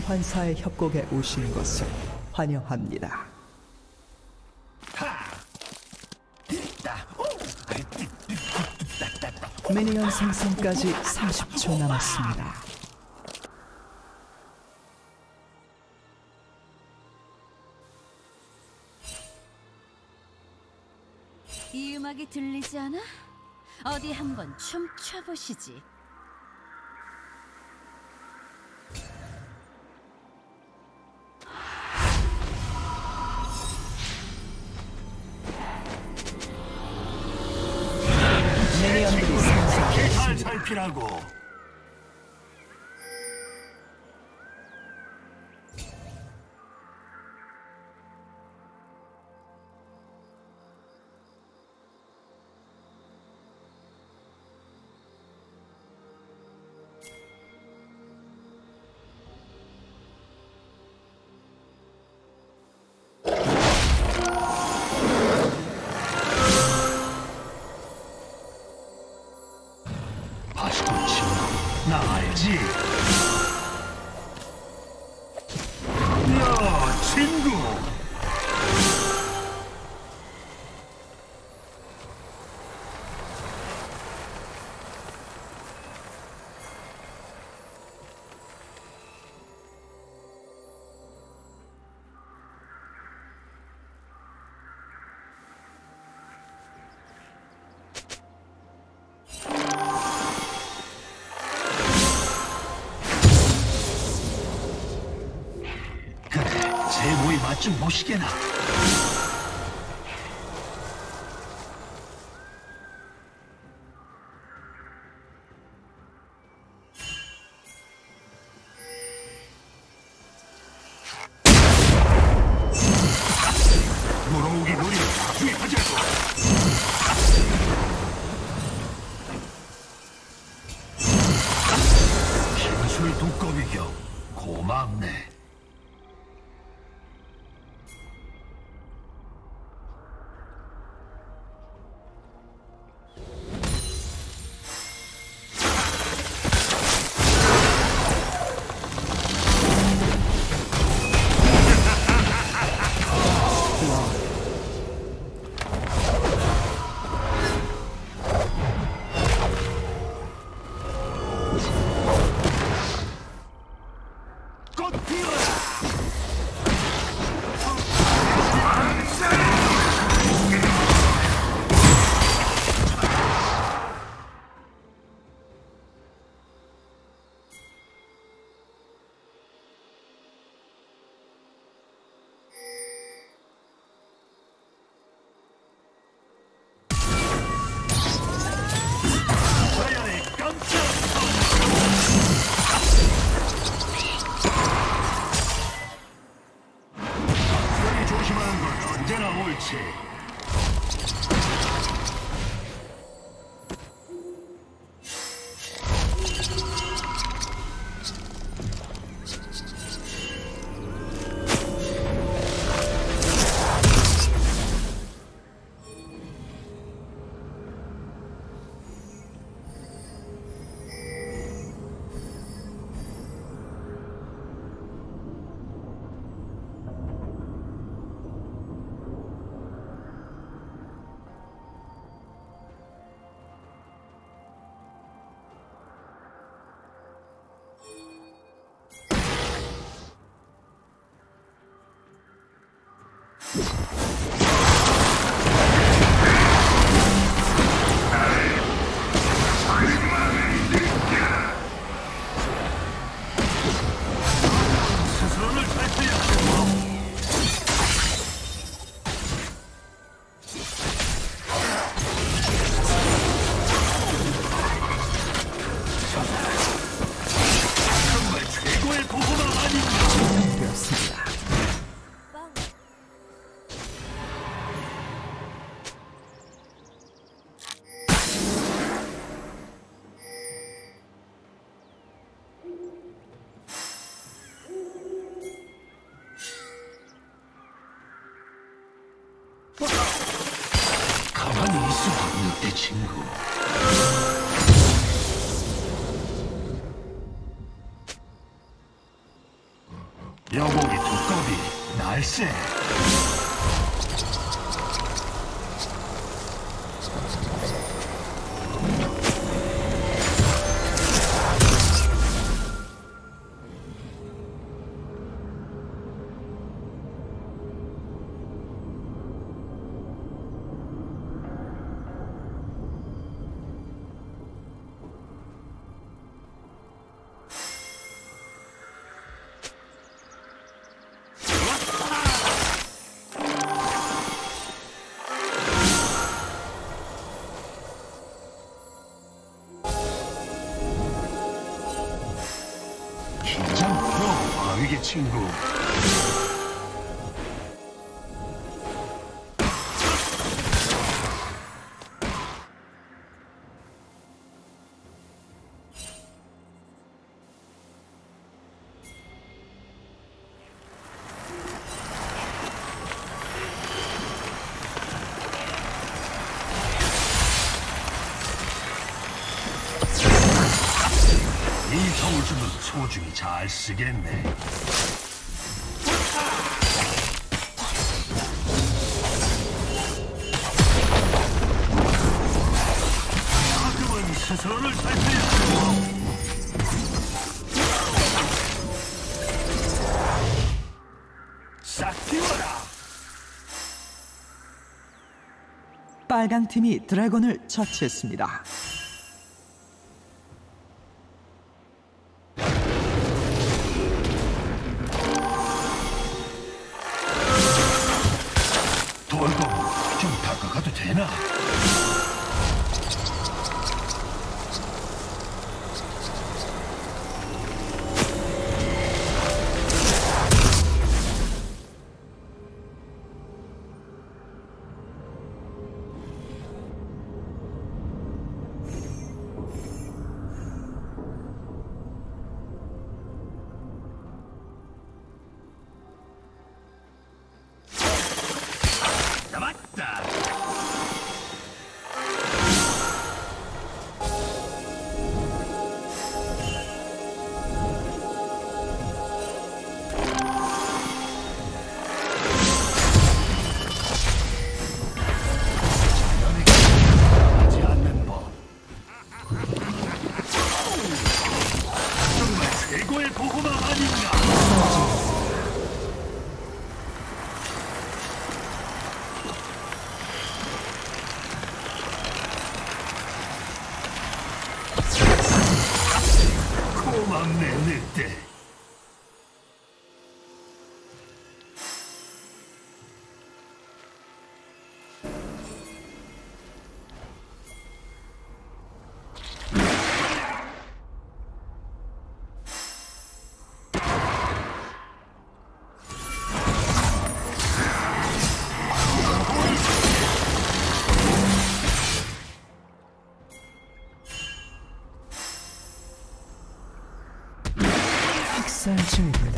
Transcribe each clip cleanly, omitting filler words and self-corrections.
소환사의 협곡에 오신 것을 환영합니다. 미니언 생성까지 30초 남았습니다. 이 음악이 들리지 않아? 어디 한번 춤춰보시지. 라고 좀 멋있게나. 물어오기 놀이를 투입하지 않고. 신술 두꺼비경 고맙네. 여복이 두꺼비 날쌔. 친구. 이 성수는 소중히 잘 쓰겠네. 가끔은 스스로를 살피고 싹 띄워라. 빨강 팀이 드래곤을 처치했습니다. 중입니다.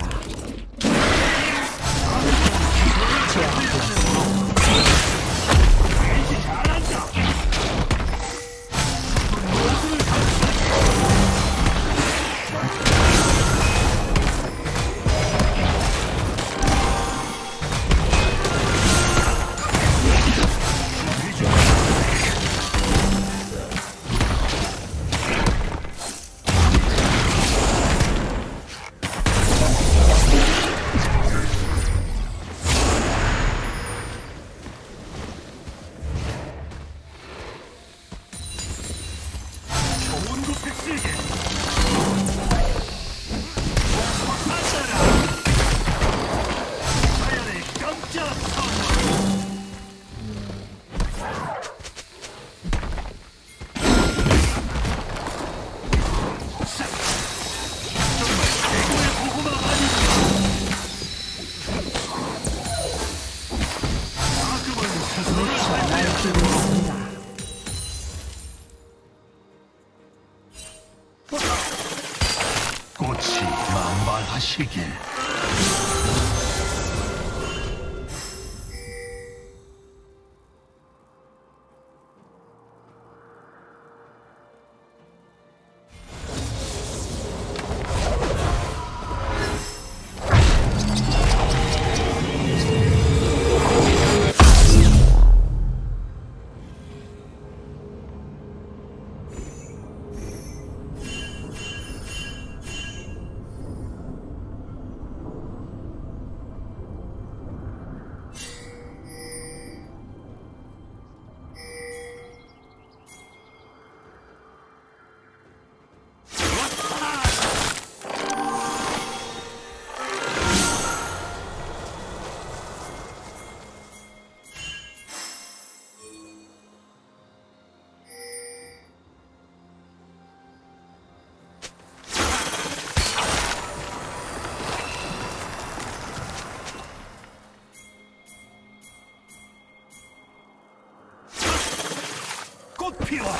꽃피워라!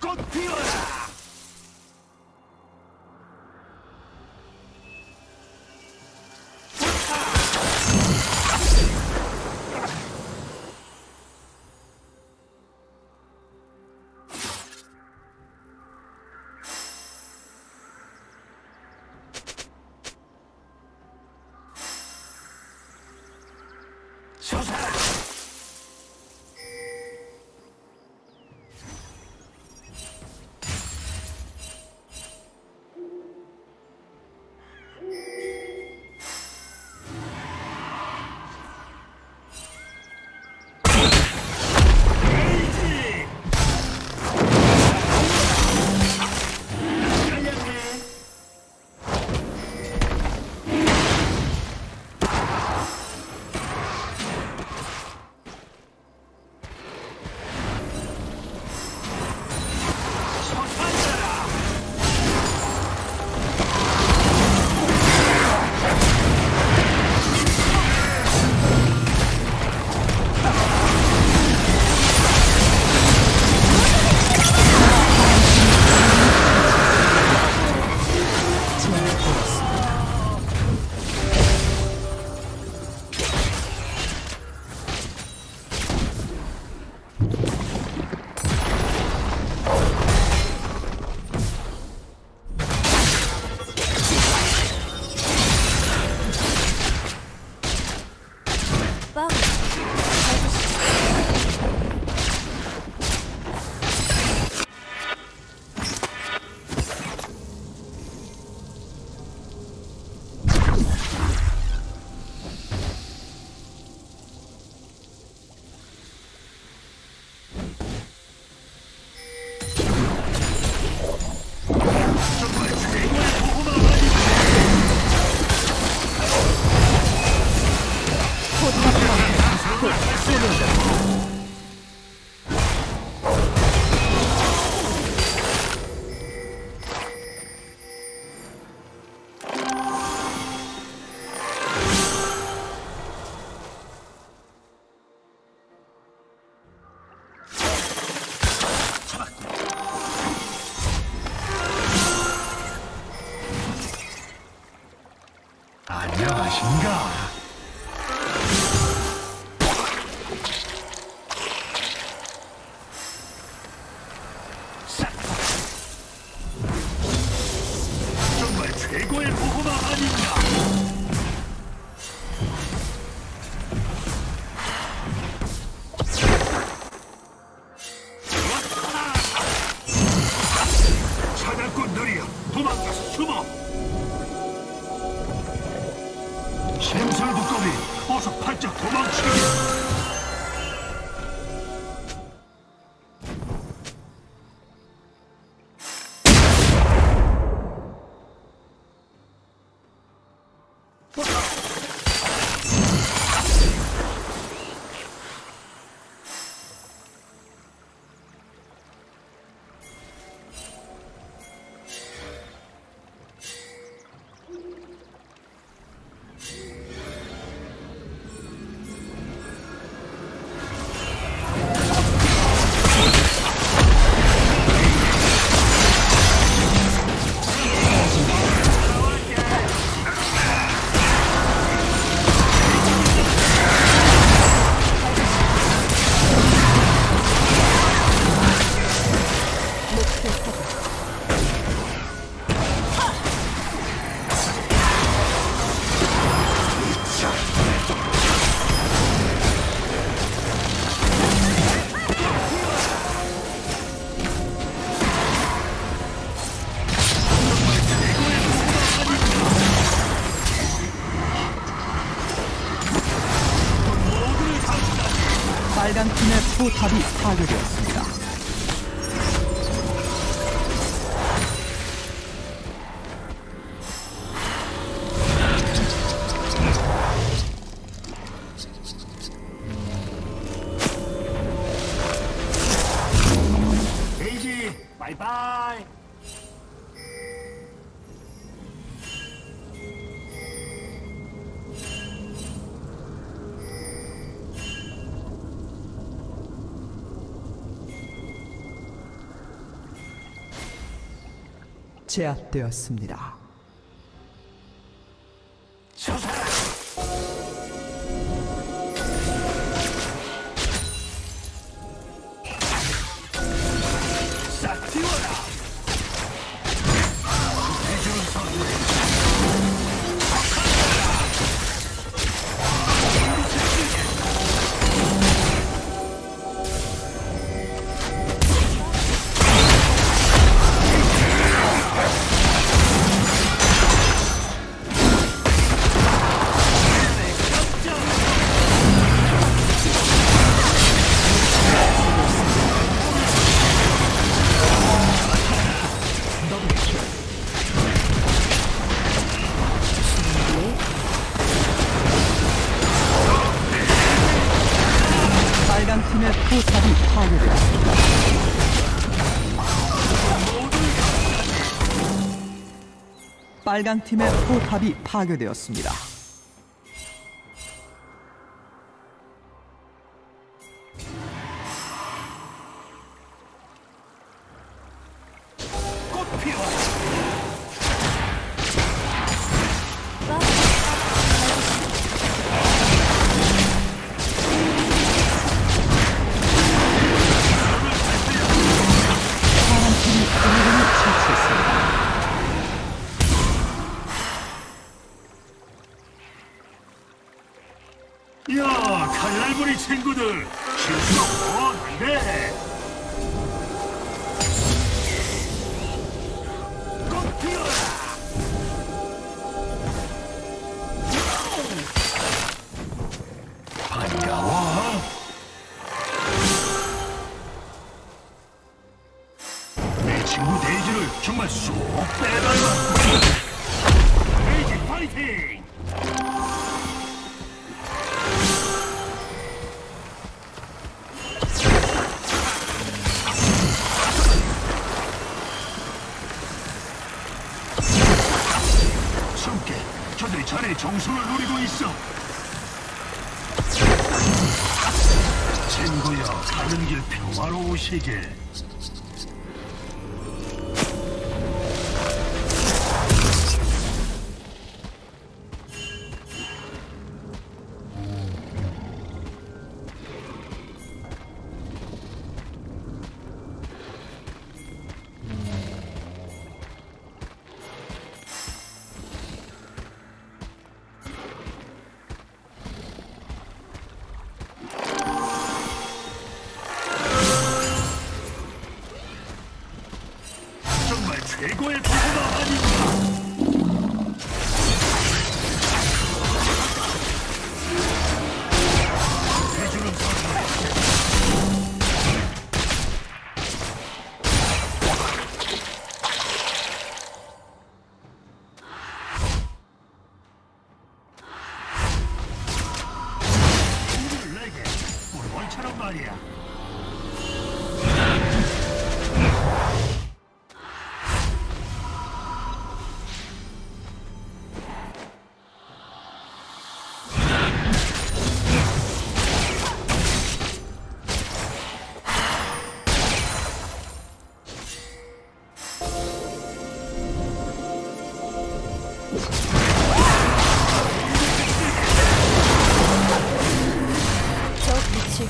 꽃피워라! 안녕하신가? 정말 최고의 보호막 아닌가? 사냥꾼들이여, 도망가서 숨어! 어서 바짝 도망치게! 빨간 팀의 포탑이 파괴되었습니다. 에이지, 바이바이. 제압되었습니다. 빨간 팀의 포탑이 파괴되었습니다. 칼날무늬 친구들, 실수 없네. 꽃 피어라. 반가워. 내 친구 데이지를 정말 쏙 빼달라. 데이지 파이팅! 자네 정수를 노리고 있어. 친구여, 가는 길 평화로우시게. 최고의 부부가 아닌가. 해주는 사람. 내게 우리 원처럼 말이야.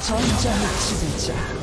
전장의 지배자.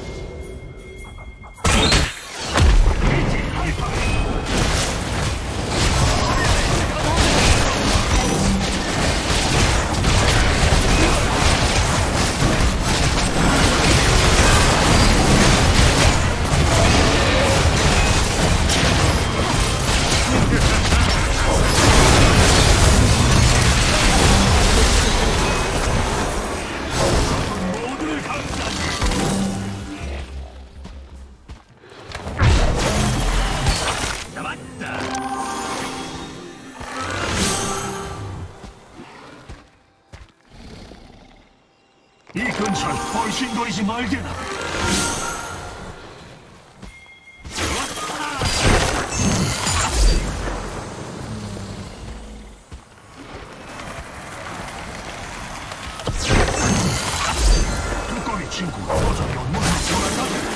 이 근처를 헐씬거리지 말게나. 두꺼비 친구, 어차피 온몸을 돌아가자.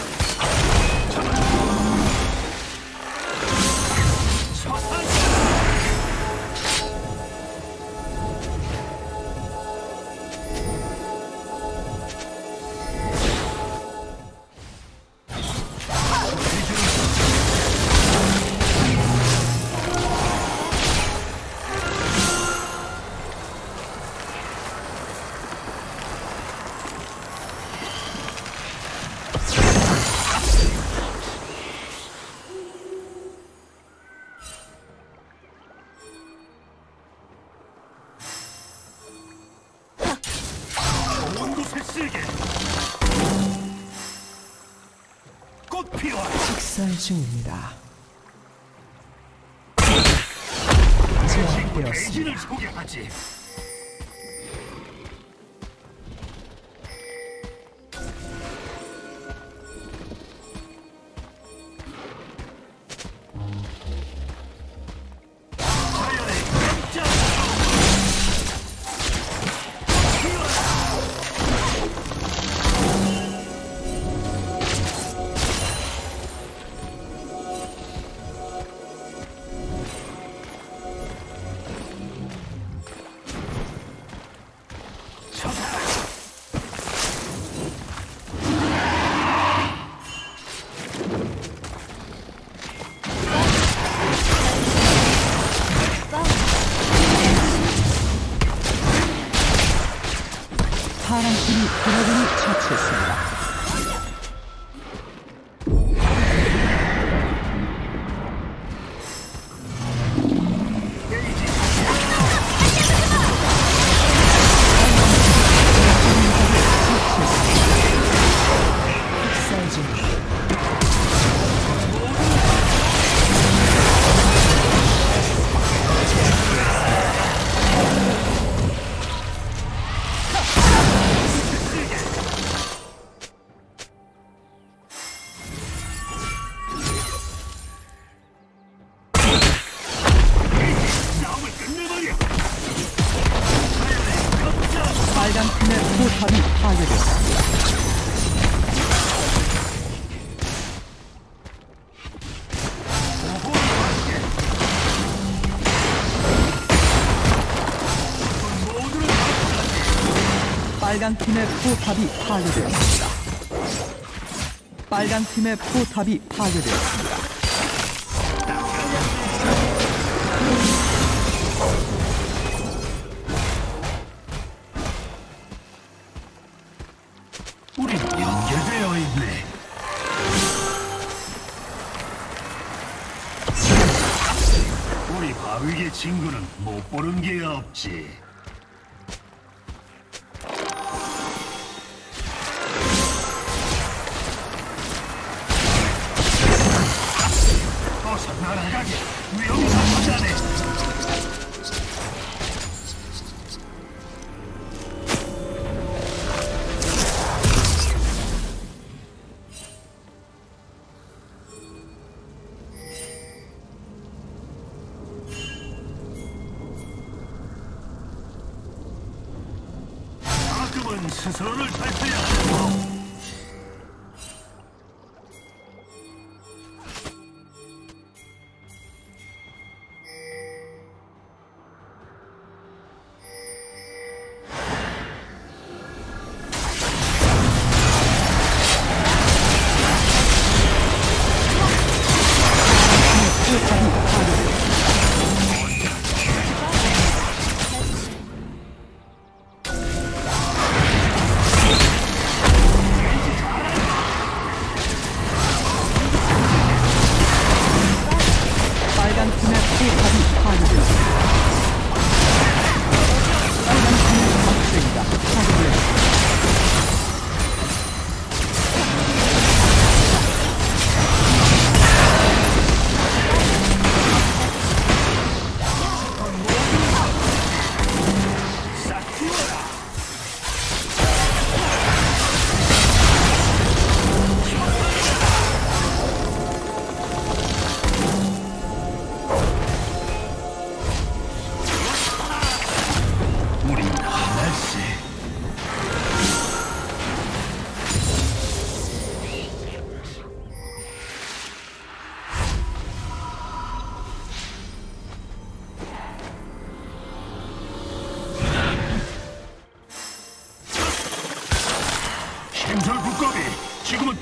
식살 중입니다. 제압되었습니다. 파란팀이 드래곤을 처치했습니다. 빨간팀의 포탑이 파괴되었습니다. 빨간팀의 포탑이 파괴되었습니다. 우린 연결되어 있네. 우리 바위계 친구는 못 보는 게 없지. 스스로를 탈퇴해야 하고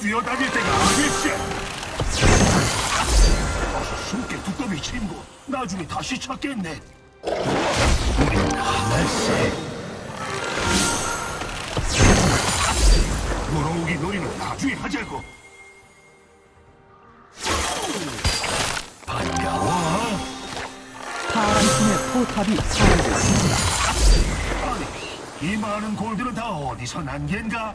뛰어다닐 때가 아니지. 숨게 두꺼비 친구 나중에 다시 찾겠네. 우린 하나씩 물어오기 놀이는 나중에 하자고. 반가워. 파란 팀의 포탑이 파괴되었습니다. 아니, 이 많은 골드는 다 어디서 난 겐가?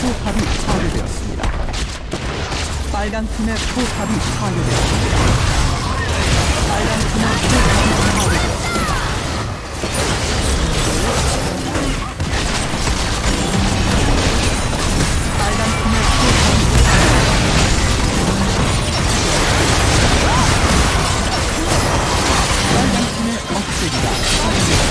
포탑이 파괴되었습니다. 빨간 팀의 포탑이 파괴되었습니다. 빨간 팀의 포탑이 파괴되었습니다. 빨간 팀의 포탑이 파괴되었습니다. 빨간 팀의 억제기가 파괴되었습니다.